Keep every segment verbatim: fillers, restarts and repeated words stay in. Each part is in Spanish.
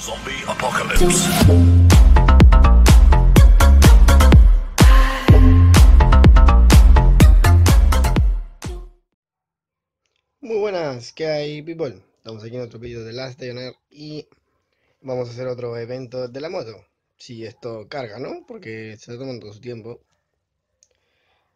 Zombie Apocalypse. Muy buenas, ¿qué hay, people? Estamos aquí en otro vídeo de Last Day On Earth y vamos a hacer otro evento de la moto. Si esto carga, ¿no? Porque se está tomando su tiempo.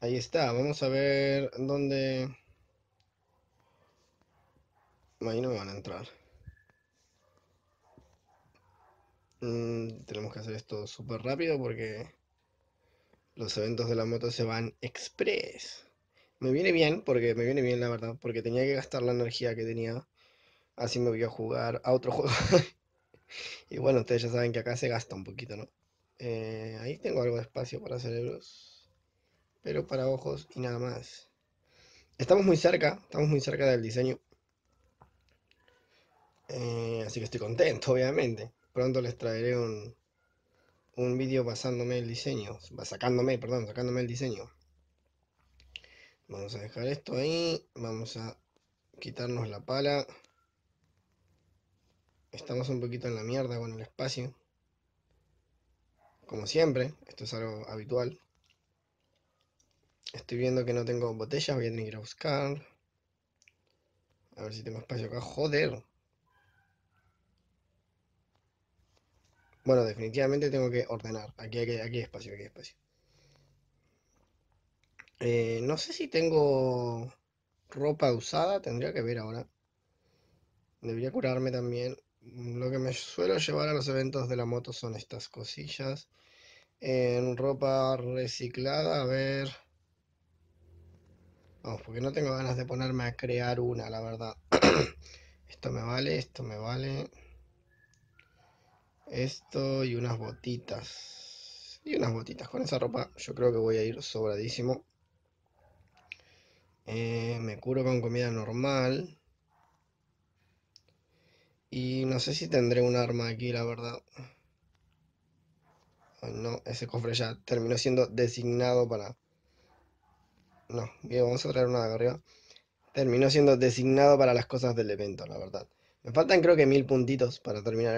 Ahí está, vamos a ver dónde... Ahí no me van a entrar. Mm, tenemos que hacer esto súper rápido porque los eventos de la moto se van express. Me viene bien, porque me viene bien la verdad, porque tenía que gastar la energía que tenía. Así me voy a jugar a otro juego. Y bueno, ustedes ya saben que acá se gasta un poquito, ¿no? Eh, ahí tengo algo de espacio para cerebros, pero para ojos y nada más. Estamos muy cerca, estamos muy cerca del diseño. Eh, así que estoy contento, obviamente. Pronto les traeré un, un vídeo basándome el diseño, sacándome, perdón, sacándome el diseño. Vamos a dejar esto ahí, vamos a quitarnos la pala. Estamos un poquito en la mierda con el espacio. Como siempre, esto es algo habitual. Estoy viendo que no tengo botellas, voy a tener que ir a buscar. A ver si tengo espacio acá, joder. Bueno, definitivamente tengo que ordenar. Aquí, aquí, aquí hay espacio, aquí hay espacio. Eh, no sé si tengo ropa usada, tendría que ver ahora. Debería curarme también. Lo que me suelo llevar a los eventos de la moto son estas cosillas. En ropa reciclada, a ver. Vamos, porque no tengo ganas de ponerme a crear una, la verdad. Esto me vale, esto me vale. Esto y unas botitas. Y unas botitas. Con esa ropa yo creo que voy a ir sobradísimo. Eh, me curo con comida normal. Y no sé si tendré un arma aquí, la verdad. Oh, no, ese cofre ya terminó siendo designado para... No, bien, vamos a traer una de acá arriba. Terminó siendo designado para las cosas del evento, la verdad. Me faltan creo que mil puntitos para terminar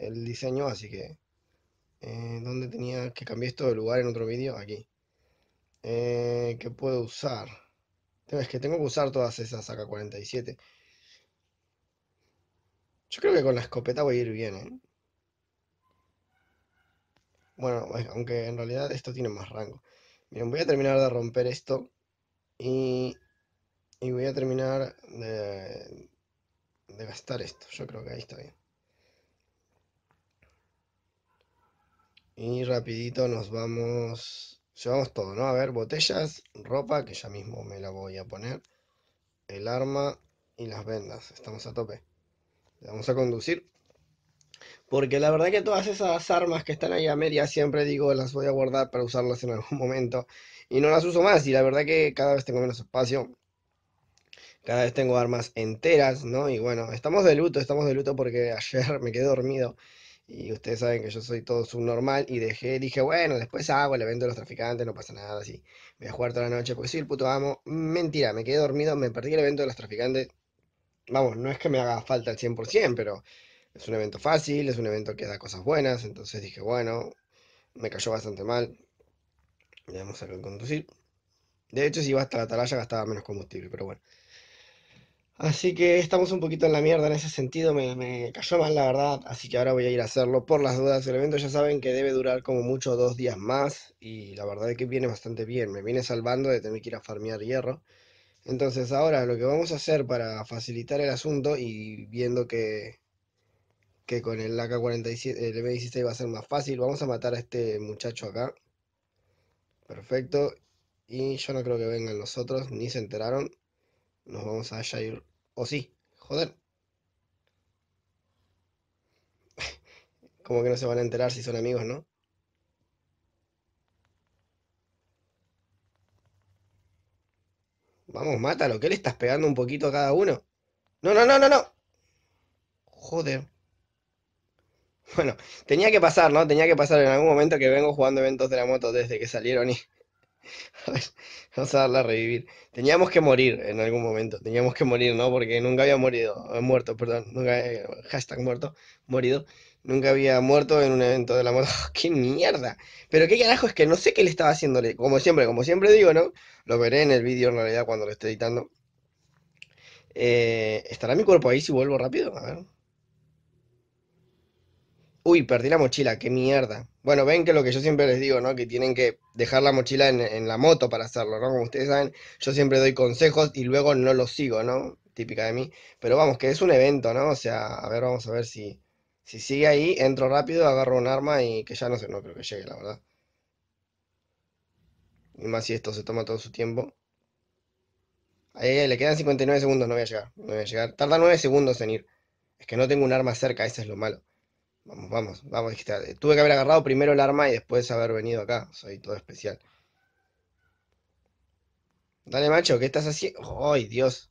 el diseño, así que... Eh, ¿dónde tenía que cambiar esto de lugar en otro vídeo? Aquí. Eh, ¿Qué puedo usar? Es que tengo que usar todas esas A K cuarenta y siete. Yo creo que con la escopeta voy a ir bien, ¿eh? Bueno, aunque en realidad esto tiene más rango. Miren, voy a terminar de romper esto. Y, y voy a terminar de... de gastar esto, yo creo que ahí está bien. Y rapidito nos vamos, llevamos todo, ¿no? A ver, botellas, ropa, que ya mismo me la voy a poner, el arma y las vendas, estamos a tope. Vamos a conducir, porque la verdad que todas esas armas que están ahí a media siempre digo las voy a guardar para usarlas en algún momento. Y no las uso más, y la verdad que cada vez tengo menos espacio. Cada vez tengo armas enteras, ¿no? Y bueno, estamos de luto, estamos de luto porque ayer me quedé dormido. Y ustedes saben que yo soy todo subnormal y dejé, dije, bueno, después hago el evento de los traficantes, no pasa nada, así. Voy a jugar toda la noche porque soy el puto amo. Mentira, me quedé dormido, me perdí el evento de los traficantes. Vamos, no es que me haga falta al cien por ciento, pero es un evento fácil, es un evento que da cosas buenas. Entonces dije, bueno, me cayó bastante mal. Ya vamos a conducir. De hecho, si iba hasta la atalaya gastaba menos combustible, pero bueno. Así que estamos un poquito en la mierda en ese sentido, me, me cayó mal la verdad, así que ahora voy a ir a hacerlo por las dudas. El evento ya saben que debe durar como mucho dos días más y la verdad es que viene bastante bien, me viene salvando de tener que ir a farmear hierro. Entonces ahora lo que vamos a hacer para facilitar el asunto y viendo que, que con el A K cuarenta y siete, el M dieciséis va a ser más fácil, vamos a matar a este muchacho acá. Perfecto, y yo no creo que vengan los otros, ni se enteraron. Nos vamos a allá ir... ¡Oh, sí! ¡Joder! Como que no se van a enterar si son amigos, ¿no? Vamos, mátalo, que le estás pegando un poquito a cada uno. ¡No, no, no, no, no! ¡Joder! Bueno, tenía que pasar, ¿no? Tenía que pasar en algún momento que vengo jugando eventos de la moto desde que salieron y... Vamos a darla a revivir. Teníamos que morir en algún momento. Teníamos que morir, ¿no? Porque nunca había morido. Muerto, perdón. Nunca, eh, hashtag muerto. Morido. Nunca había muerto en un evento de la moto. ¡Qué mierda! Pero qué carajo, es que no sé qué le estaba haciéndole. Como siempre, como siempre digo, ¿no? Lo veré en el vídeo en realidad cuando lo esté editando. Eh, ¿Estará mi cuerpo ahí si vuelvo rápido? A ver. Uy, perdí la mochila. ¡Qué mierda! Bueno, ven que lo que yo siempre les digo, ¿no? Que tienen que dejar la mochila en, en la moto para hacerlo, ¿no? Como ustedes saben, yo siempre doy consejos y luego no los sigo, ¿no? Típica de mí. Pero vamos, que es un evento, ¿no? O sea, a ver, vamos a ver si... Si sigue ahí, entro rápido, agarro un arma y que ya no sé, no creo que llegue, la verdad. Y más si esto se toma todo su tiempo. Ahí, ahí le quedan cincuenta y nueve segundos, no voy a llegar, no voy a llegar. Tarda nueve segundos en ir. Es que no tengo un arma cerca, eso es lo malo. Vamos, vamos, vamos. Tuve que haber agarrado primero el arma y después haber venido acá. Soy todo especial. Dale, macho, ¿qué estás haciendo? ¡Ay, Dios!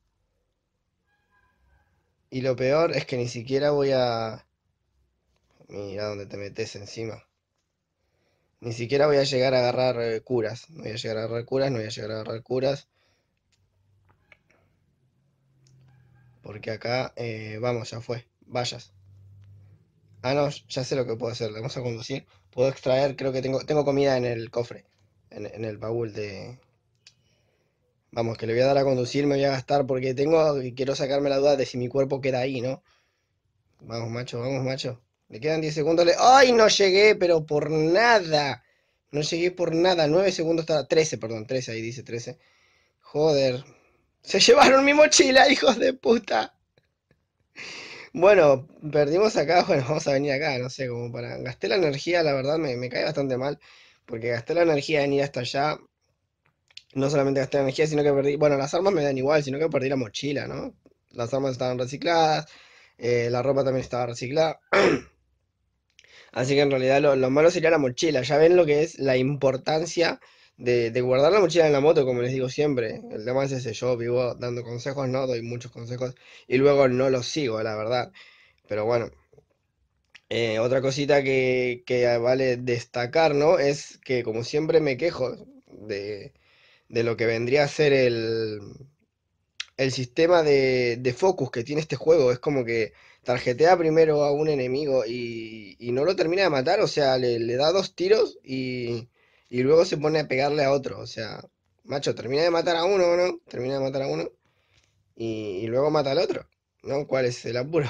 Y lo peor es que ni siquiera voy a... Mira dónde te metes encima. Ni siquiera voy a llegar a agarrar eh, curas. No voy a llegar a agarrar curas, no voy a llegar a agarrar curas. Porque acá, eh, vamos, ya fue. Vallas. Ah, no, ya sé lo que puedo hacer. Vamos a conducir. Puedo extraer, creo que tengo, tengo comida en el cofre. En, en el baúl de... Vamos, que le voy a dar a conducir, me voy a gastar. Porque tengo, quiero sacarme la duda de si mi cuerpo queda ahí, ¿no? Vamos, macho, vamos, macho. Le quedan diez segundos. Le... ¡Ay, no llegué! Pero por nada. No llegué por nada. nueve segundos. Estaba... trece, perdón. trece, ahí dice trece. Joder. Se llevaron mi mochila, hijos de puta. Bueno, perdimos acá. Bueno, vamos a venir acá. No sé, como para... Gasté la energía, la verdad, me, me cae bastante mal. Porque gasté la energía en ir hasta allá. No solamente gasté la energía, sino que perdí... Bueno, las armas me dan igual, sino que perdí la mochila, ¿no? Las armas estaban recicladas. Eh, la ropa también estaba reciclada. Así que en realidad lo, lo malo sería la mochila. Ya ven lo que es la importancia de, de guardar la mochila en la moto, como les digo siempre. El tema es ese, yo vivo dando consejos, ¿no? Doy muchos consejos y luego no los sigo, la verdad. Pero bueno. Eh, otra cosita que, que vale destacar, ¿no? Es que como siempre me quejo de, de lo que vendría a ser el... El sistema de, de focus que tiene este juego. Es como que tarjetea primero a un enemigo y, y no lo termina de matar. O sea, le, le da dos tiros y, y luego se pone a pegarle a otro. O sea, macho, termina de matar a uno, ¿no? Termina de matar a uno y, y luego mata al otro, ¿no? ¿Cuál es el apuro?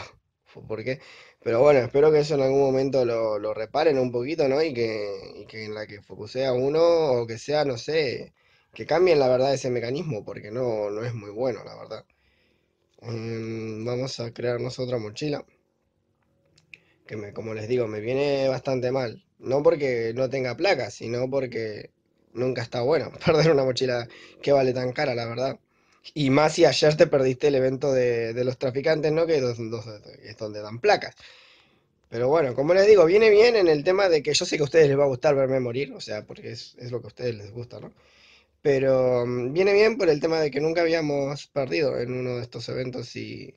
¿Por qué? Pero bueno, espero que eso en algún momento lo, lo reparen un poquito, ¿no? Y que, y que en la que focusea uno o que sea, no sé... Que cambien la verdad ese mecanismo, porque no, no es muy bueno, la verdad. Um, vamos a crearnos otra mochila. Que me, como les digo, me viene bastante mal. No porque no tenga placas, sino porque nunca está bueno perder una mochila que vale tan cara, la verdad. Y más si ayer te perdiste el evento de, de los traficantes, ¿no? Que dos, dos, es donde dan placas. Pero bueno, como les digo, viene bien en el tema de que yo sé que a ustedes les va a gustar verme morir. O sea, porque es, es lo que a ustedes les gusta, ¿no? Pero viene bien por el tema de que nunca habíamos perdido en uno de estos eventos y,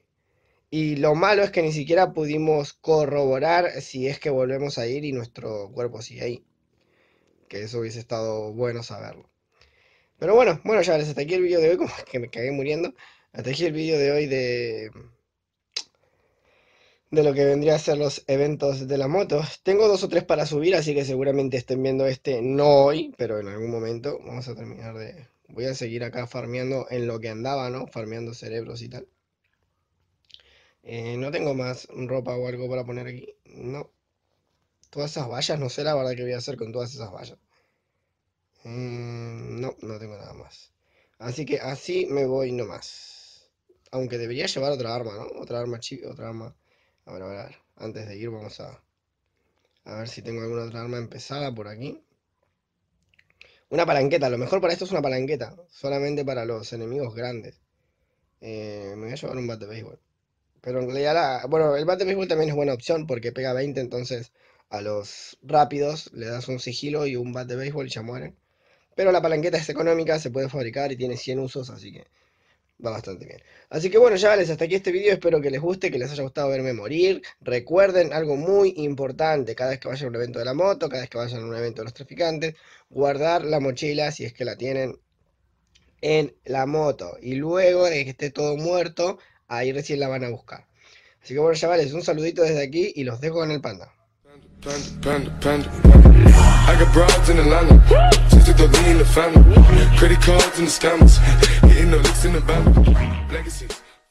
y lo malo es que ni siquiera pudimos corroborar si es que volvemos a ir y nuestro cuerpo sigue ahí. Que eso hubiese estado bueno saberlo. Pero bueno, bueno ya les hasta aquí el vídeo de hoy, como que me cagué muriendo. Hasta aquí el vídeo de hoy de... de lo que vendría a ser los eventos de la moto. Tengo dos o tres para subir, así que seguramente estén viendo este, no hoy, pero en algún momento. Vamos a terminar de... Voy a seguir acá farmeando en lo que andaba, ¿no? Farmeando cerebros y tal. Eh, no tengo más ropa o algo para poner aquí, no. Todas esas vallas, no sé la verdad que voy a hacer con todas esas vallas. Mm, no, no tengo nada más. Así que así me voy nomás. Aunque debería llevar otra arma, ¿no? Otra arma chica, otra arma... A ver, a ver, a ver, antes de ir vamos a, a ver si tengo alguna otra arma empezada por aquí. Una palanqueta, lo mejor para esto es una palanqueta, solamente para los enemigos grandes. Eh, me voy a llevar un bate de béisbol. Pero en realidad, la, bueno, el bate de béisbol también es buena opción porque pega veinte, entonces a los rápidos le das un sigilo y un bate de béisbol y ya mueren. Pero la palanqueta es económica, se puede fabricar y tiene cien usos, así que va bastante bien. Así que bueno, chavales, hasta aquí este video. Espero que les guste, que les haya gustado verme morir. Recuerden algo muy importante: cada vez que vayan a un evento de la moto, cada vez que vayan a un evento de los traficantes, guardar la mochila, si es que la tienen, en la moto. Y luego de que esté todo muerto, ahí recién la van a buscar. Así que bueno, chavales, un saludito desde aquí y los dejo con el panda. Panda, panda, panda. I got broads in Atlanta, just to throw lean in the family. Credit cards and the scammers, hitting the licks in the bank. Legacies.